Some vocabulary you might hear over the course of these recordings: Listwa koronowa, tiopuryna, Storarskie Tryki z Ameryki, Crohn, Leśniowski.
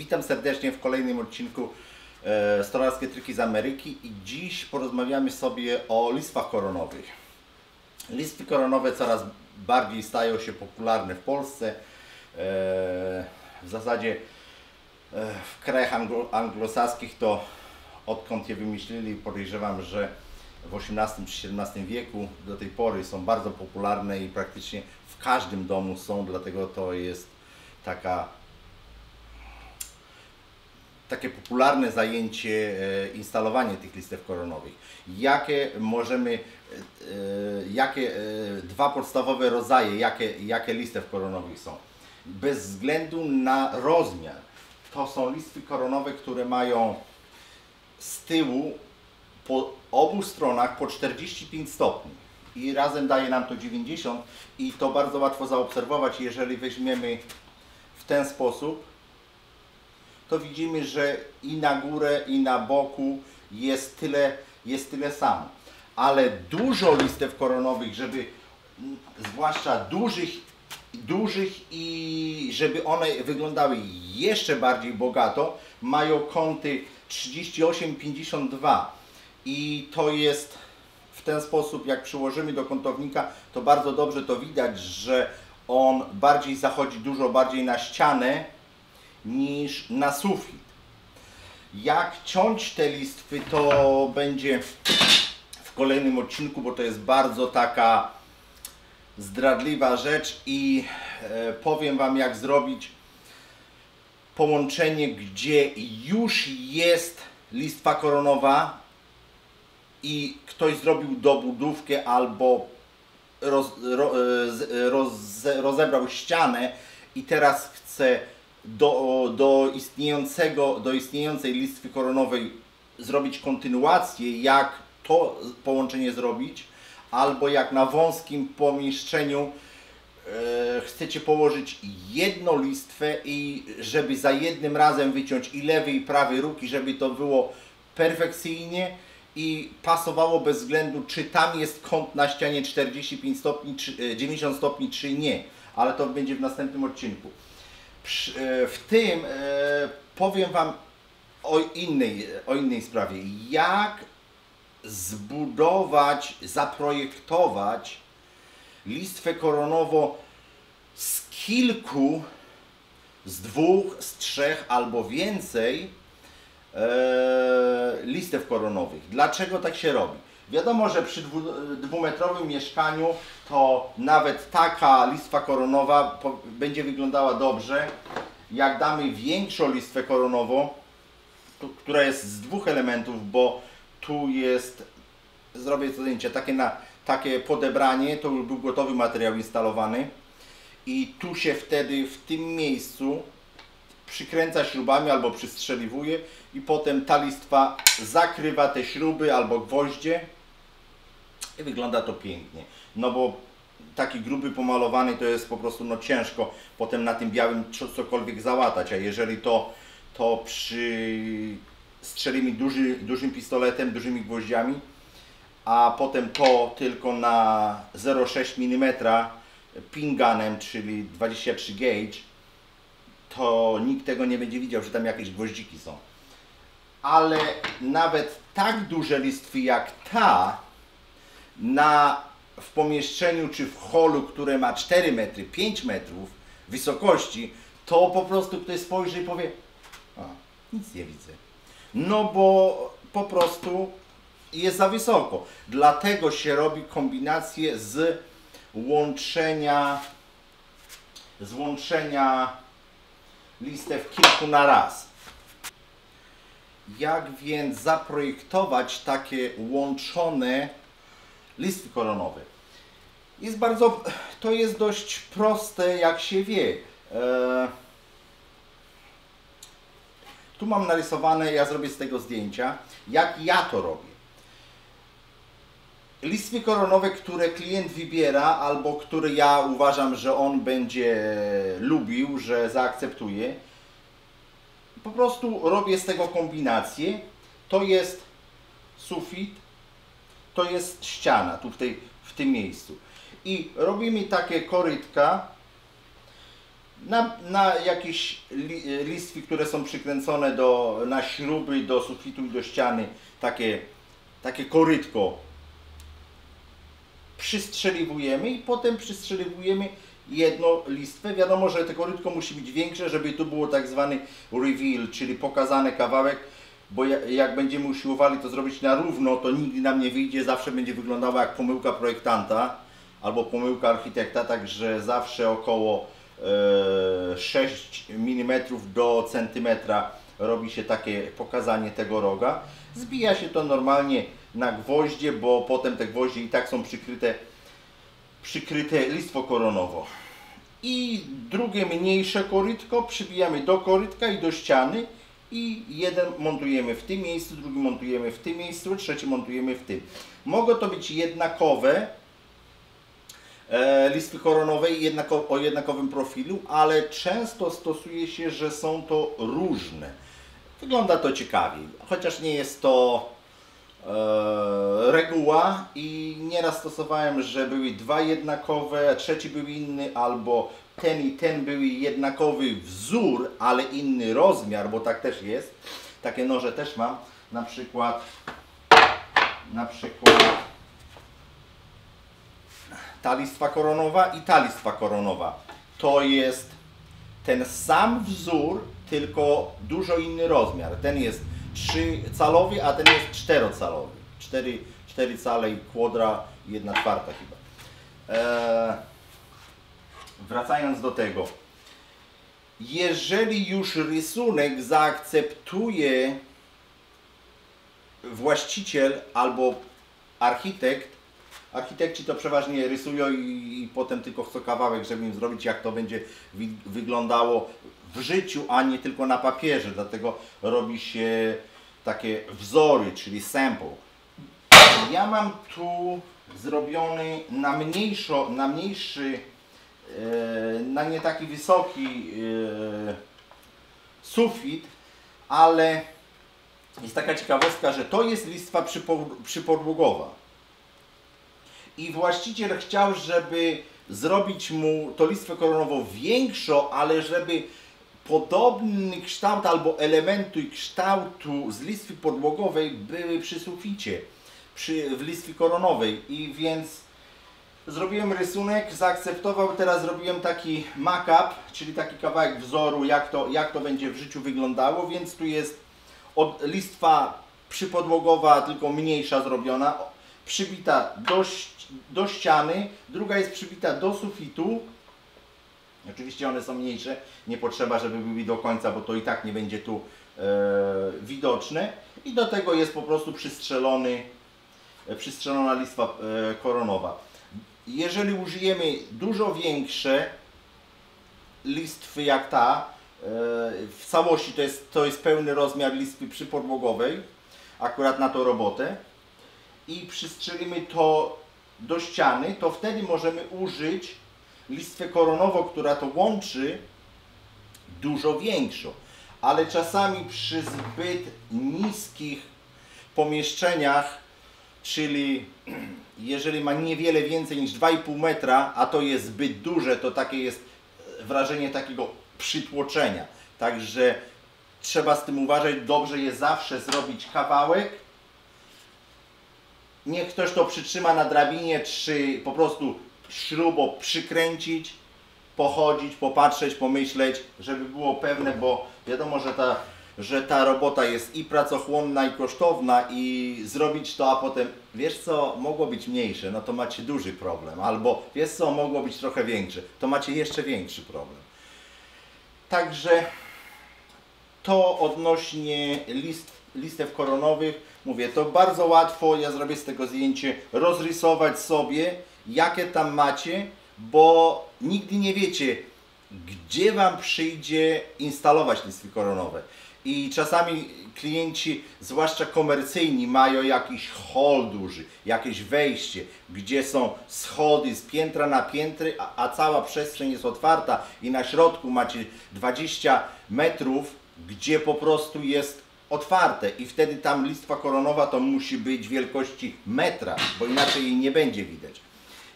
Witam serdecznie w kolejnym odcinku Storarskie Tryki z Ameryki i dziś porozmawiamy sobie o listwach koronowych. Listwy koronowe coraz bardziej stają się popularne w Polsce. W zasadzie w krajach anglosaskich to odkąd je wymyślili, podejrzewam, że w XVIII czy XVII wieku do tej pory są bardzo popularne i praktycznie w każdym domu są, dlatego to jest takie popularne zajęcie instalowanie tych listew koronowych. Jakie dwa podstawowe rodzaje, jakie listew koronowych są? Bez względu na rozmiar, to są listwy koronowe, które mają z tyłu po obu stronach po 45 stopni i razem daje nam to 90 i to bardzo łatwo zaobserwować. Jeżeli weźmiemy w ten sposób, to widzimy, że i na górę, i na boku jest tyle samo. Ale dużo listew koronowych, żeby zwłaszcza dużych i żeby one wyglądały jeszcze bardziej bogato, mają kąty 38-52 i to jest w ten sposób, jak przyłożymy do kątownika, to bardzo dobrze to widać, że on bardziej zachodzi dużo bardziej na ścianę niż na sufit. Jak ciąć te listwy, to będzie w kolejnym odcinku, bo to jest bardzo taka zdradliwa rzecz i powiem Wam, jak zrobić połączenie, gdzie już jest listwa koronowa i ktoś zrobił dobudówkę albo rozebrał ścianę i teraz chce do istniejącej listwy koronowej zrobić kontynuację, jak to połączenie zrobić, albo jak na wąskim pomieszczeniu chcecie położyć jedną listwę i żeby za jednym razem wyciąć i lewy, i prawy róg, i żeby to było perfekcyjnie i pasowało bez względu, czy tam jest kąt na ścianie 45 stopni, 90 stopni, czy nie, ale to będzie w następnym odcinku. W tym powiem Wam o innej sprawie, jak zbudować, zaprojektować listwę koronową z kilku, z dwóch, z trzech albo więcej listew koronowych. Dlaczego tak się robi? Wiadomo, że przy dwumetrowym mieszkaniu to nawet taka listwa koronowa będzie wyglądała dobrze. Jak damy większą listwę koronową, która jest z dwóch elementów, bo tu jest, zrobię to zdjęcie, takie podebranie, to już był gotowy materiał instalowany i tu się wtedy w tym miejscu przykręca śrubami albo przystrzeliwuje i potem ta listwa zakrywa te śruby albo gwoździe i wygląda to pięknie. No bo taki gruby pomalowany to jest po prostu no ciężko potem na tym białym cokolwiek załatać, a jeżeli to strzelimy dużym pistoletem, dużymi gwoździami, a potem to tylko na 0,6 mm pin gunem, czyli 23 gauge, to nikt tego nie będzie widział, że tam jakieś gwoździki są. Ale nawet tak duże listwy jak ta w pomieszczeniu czy w holu, które ma 4 metry, 5 metrów wysokości, to po prostu ktoś spojrzy i powie: a, nic nie widzę. No bo po prostu jest za wysoko. Dlatego się robi kombinację z łączenia listew kilku na raz. Jak więc zaprojektować takie łączone listy koronowe? To jest dość proste, jak się wie. Tu mam narysowane, ja zrobię z tego zdjęcia, jak ja to robię. Listwy koronowe, które klient wybiera, albo które ja uważam, że on będzie lubił, że zaakceptuje, po prostu robię z tego kombinację. To jest sufit, to jest ściana, tu w tym miejscu. I robimy takie korytka, na jakieś listwy, które są przykręcone na śruby, do sufitu i do ściany, takie korytko przystrzeliwujemy i potem przystrzeliwujemy jedną listwę. Wiadomo, że to korytko musi być większe, żeby tu było tak zwany reveal, czyli pokazany kawałek, bo jak będziemy usiłowali to zrobić na równo, to nigdy nam nie wyjdzie, zawsze będzie wyglądała jak pomyłka projektanta albo pomyłka architekta, także zawsze około 6 mm do centymetra robi się takie pokazanie tego roga. Zbija się to normalnie na gwoździe, bo potem te gwoździe i tak są przykryte listwo koronowo. I drugie mniejsze korytko przybijamy do korytka i do ściany i jeden montujemy w tym miejscu, drugi montujemy w tym miejscu, trzeci montujemy w tym. Mogą to być jednakowe listwy koronowe i o jednakowym profilu, ale często stosuje się, że są to różne. Wygląda to ciekawiej, chociaż nie jest to reguła i nieraz stosowałem, że były dwa jednakowe, trzeci był inny, albo ten i ten były jednakowy wzór, ale inny rozmiar, bo tak też jest. Takie noże też mam, na przykład ta listwa koronowa i ta listwa koronowa. To jest ten sam wzór, tylko dużo inny rozmiar. Ten jest 3-calowy, a ten jest 4-calowy. 4 cale i kwadra, 1/4 chyba. Wracając do tego. Jeżeli już rysunek zaakceptuje właściciel albo architekci to przeważnie rysują i potem tylko chcą kawałek, żeby im zrobić, jak to będzie wyglądało w życiu, a nie tylko na papierze. Dlatego robi się takie wzory, czyli sample. Ja mam tu zrobiony na nie taki wysoki sufit, ale jest taka ciekawostka, że to jest listwa przypodłogowa. I właściciel chciał, żeby zrobić mu to listwę koronową większą, ale żeby podobny kształt albo elementu i kształtu z listwy podłogowej były przy suficie, w listwie koronowej. I więc zrobiłem rysunek, zaakceptował, teraz zrobiłem taki mock-up, czyli taki kawałek wzoru, jak to będzie w życiu wyglądało, więc tu jest listwa przypodłogowa, tylko mniejsza zrobiona, przybita do ściany, druga jest przybita do sufitu. Oczywiście one są mniejsze, nie potrzeba, żeby były do końca, bo to i tak nie będzie tu widoczne. I do tego jest po prostu przystrzelona listwa koronowa. Jeżeli użyjemy dużo większe listwy jak ta, w całości to jest pełny rozmiar listwy przypodłogowej, akurat na tą robotę, i przystrzelimy to do ściany, to wtedy możemy użyć listwę koronową, która to łączy, dużo większą. Ale czasami przy zbyt niskich pomieszczeniach, czyli jeżeli ma niewiele więcej niż 2,5 metra, a to jest zbyt duże, to takie jest wrażenie takiego przytłoczenia. Także trzeba z tym uważać, dobrze jest zawsze zrobić kawałek. Niech ktoś to przytrzyma na drabinie, czy po prostu śrubą przykręcić, pochodzić, popatrzeć, pomyśleć, żeby było pewne, bo wiadomo, że ta robota jest i pracochłonna, i kosztowna, i zrobić to, a potem, wiesz co, mogło być mniejsze, no to macie duży problem, albo wiesz co, mogło być trochę większe, to macie jeszcze większy problem. Także to odnośnie listew koronowych. Mówię, to bardzo łatwo, ja zrobię z tego zdjęcie, rozrysować sobie, jakie tam macie, bo nigdy nie wiecie, gdzie Wam przyjdzie instalować listwy koronowe. I czasami klienci, zwłaszcza komercyjni, mają jakiś hol duży, jakieś wejście, gdzie są schody z piętra na piętro, a cała przestrzeń jest otwarta i na środku macie 20 metrów, gdzie po prostu jest otwarte i wtedy tam listwa koronowa to musi być wielkości metra, bo inaczej jej nie będzie widać.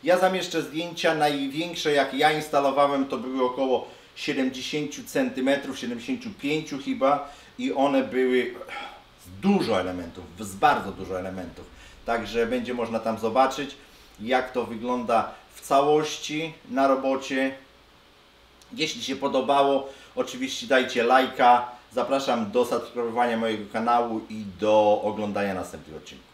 Ja zamieszczę zdjęcia, największe jak ja instalowałem to były około 70 cm, 75 chyba, i one były dużo elementów, z bardzo dużo elementów. Także będzie można tam zobaczyć, jak to wygląda w całości na robocie. Jeśli się podobało, oczywiście dajcie lajka. Zapraszam do subskrybowania mojego kanału i do oglądania następnych odcinków.